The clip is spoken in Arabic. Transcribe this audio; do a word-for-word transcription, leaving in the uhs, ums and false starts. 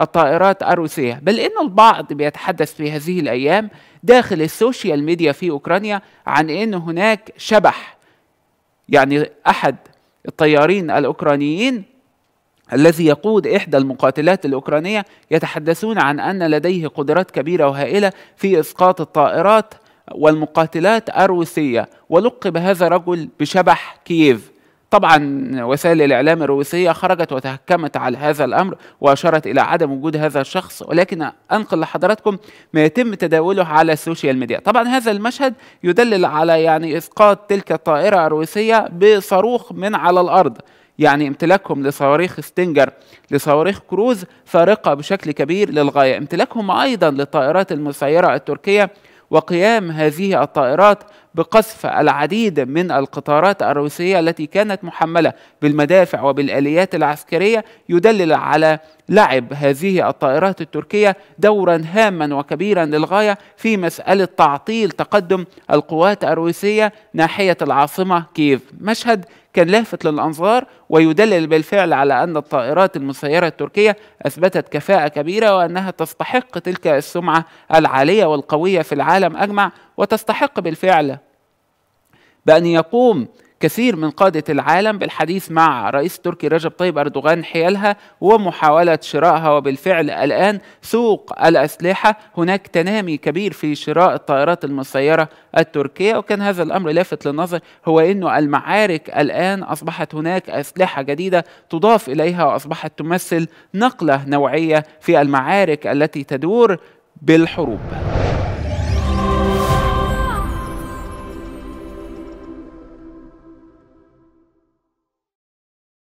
الطائرات الروسية، بل إن البعض بيتحدث في هذه الأيام داخل السوشيال ميديا في أوكرانيا عن إن هناك شبح، يعني أحد الطيارين الأوكرانيين الذي يقود إحدى المقاتلات الأوكرانية يتحدثون عن أن لديه قدرات كبيرة وهائلة في إسقاط الطائرات والمقاتلات الروسية، ولقب هذا الرجل بشبح كييف. طبعا وسائل الإعلام الروسية خرجت وتهكمت على هذا الأمر وأشارت إلى عدم وجود هذا الشخص، ولكن أنقل لحضراتكم ما يتم تداوله على السوشيال ميديا. طبعا هذا المشهد يدلل على يعني إسقاط تلك الطائرة الروسية بصاروخ من على الأرض، يعني امتلاكهم لصواريخ استنجر لصواريخ كروز فارقة بشكل كبير للغاية، امتلاكهم أيضا للطائرات المسيرة التركية وقيام هذه الطائرات بقصف العديد من القطارات الروسية التي كانت محملة بالمدافع وبالآليات العسكرية، يدلل على لعب هذه الطائرات التركية دورا هاما وكبيرا للغاية في مسألة تعطيل تقدم القوات الروسية ناحية العاصمة كييف. مشهد كان لافت للأنظار ويدلل بالفعل على أن الطائرات المسيرة التركية أثبتت كفاءة كبيرة وأنها تستحق تلك السمعة العالية والقوية في العالم أجمع، وتستحق بالفعل بأن يقوم كثير من قادة العالم بالحديث مع رئيس تركي رجب طيب أردوغان حيالها ومحاولة شرائها. وبالفعل الآن سوق الأسلحة هناك تنامي كبير في شراء الطائرات المسيرة التركية، وكان هذا الأمر لافت للنظر، هو إنه المعارك الآن أصبحت هناك أسلحة جديدة تضاف إليها وأصبحت تمثل نقلة نوعية في المعارك التي تدور بالحروب.